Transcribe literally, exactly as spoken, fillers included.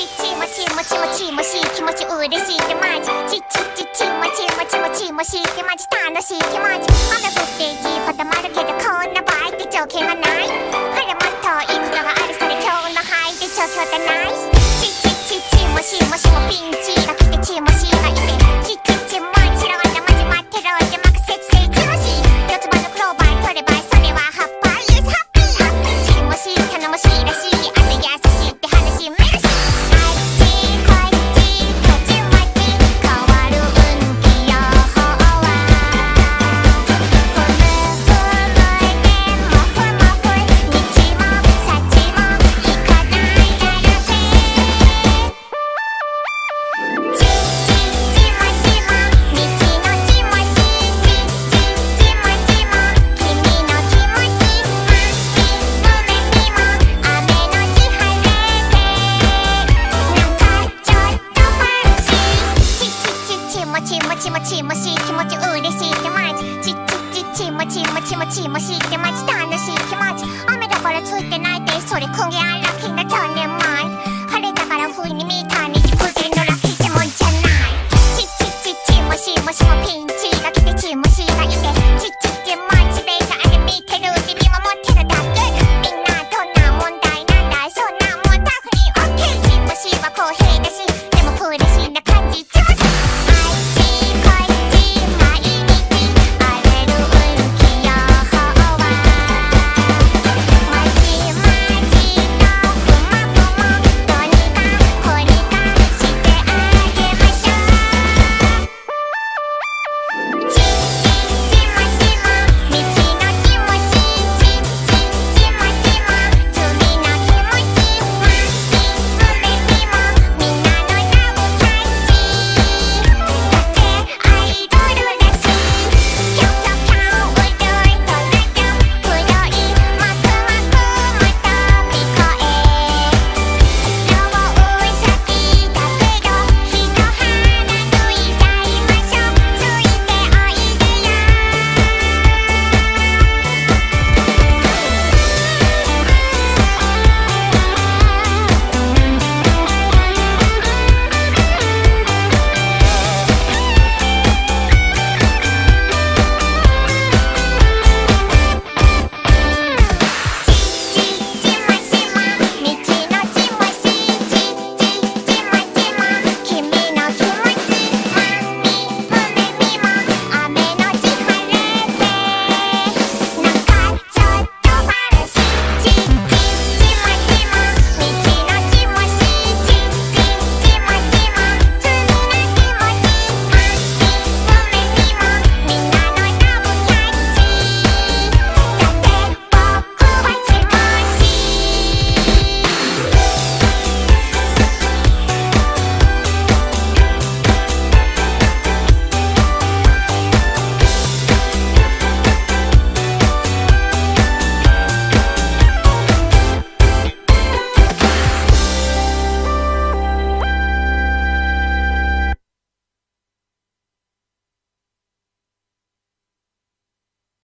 ちちもちもちもちもし気持ちうれしいってマジちちちちもちもちもちもしってマジ楽しいってマジ雨降っていき固まるけどこんな場合って条件がないほらもっといいことがあるそれ今日の範囲で状況がナイスちちちちもしもしもピンチ